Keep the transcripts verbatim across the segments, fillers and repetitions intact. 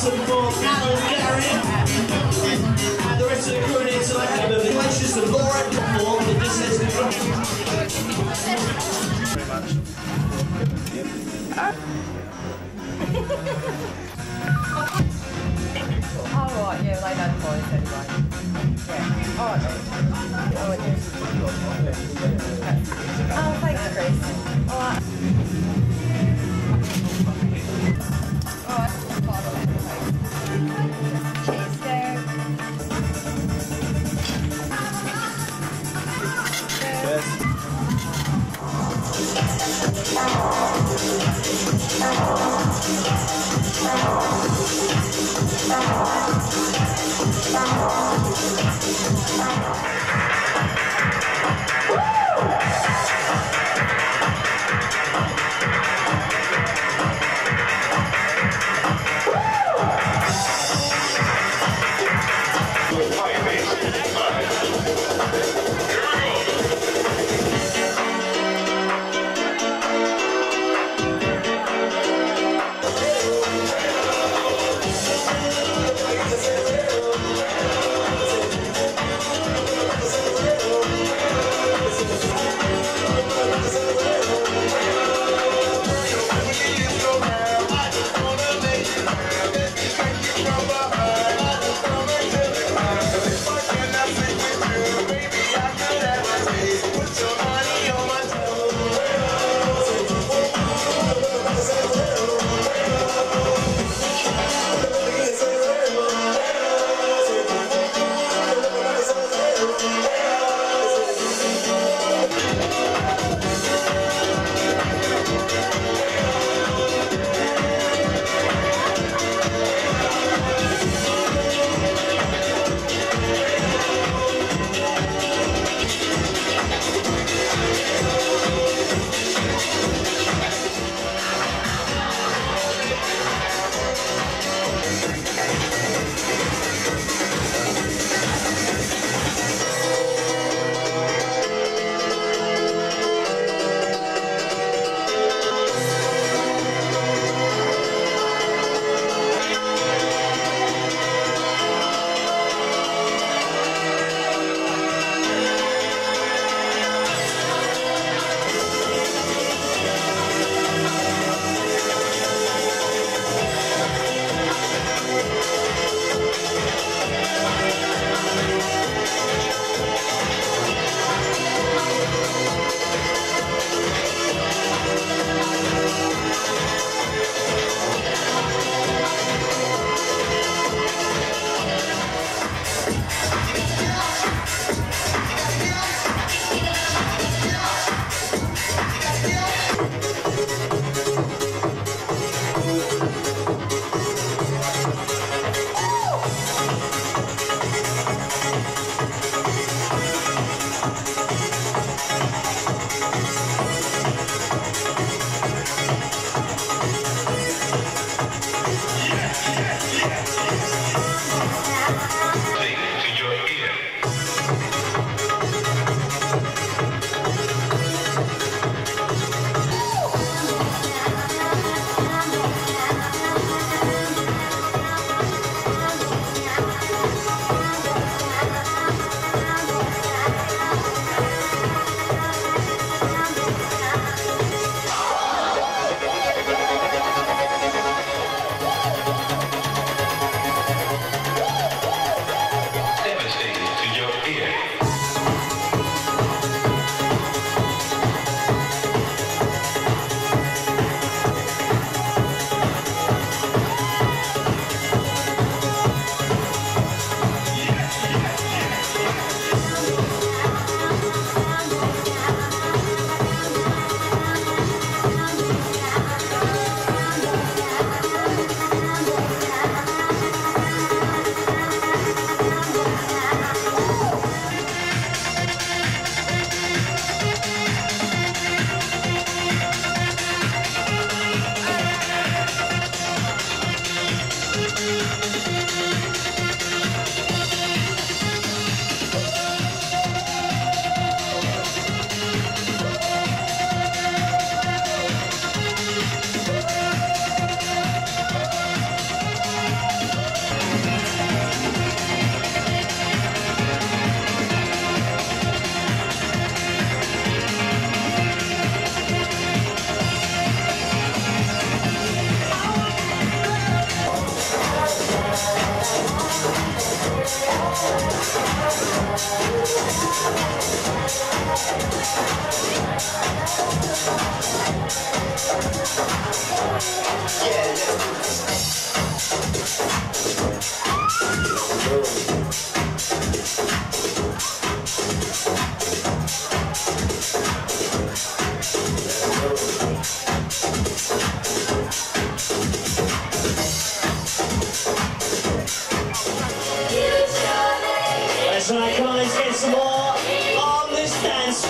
some balls out of Gary. And the rest of the crew in here tonight have a vivacious and boring performance that just says the alright, yeah, lay down the boys anyway. Yeah, alright. Oh, thanks, Chris. Alright. Thank you. Right, guys, get some more on this dance.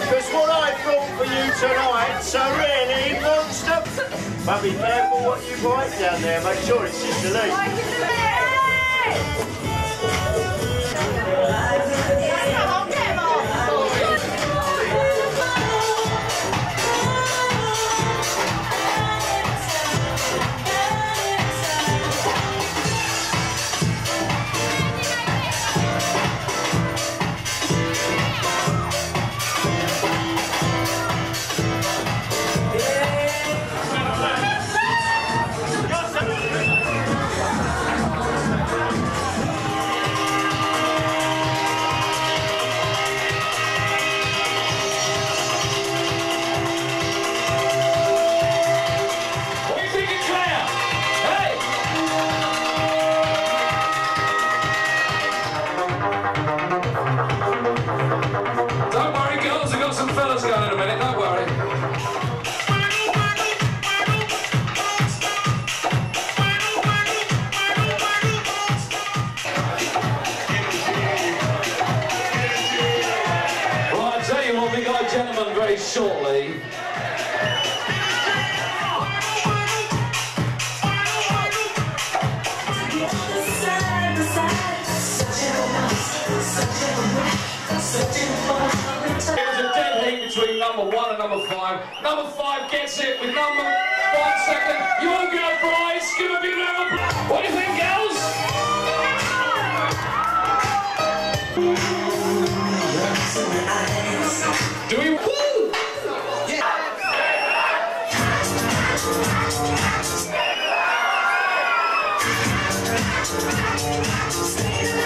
Because what I brought for you tonight's a really monster. But be careful what you write down there. Make sure it's just a leaf. Shortly. play. Between number one and number five. Number five gets it with number one second. You all go, boys. Give a big round of applause. What do you think, girls? Do we? Woo! Yeah.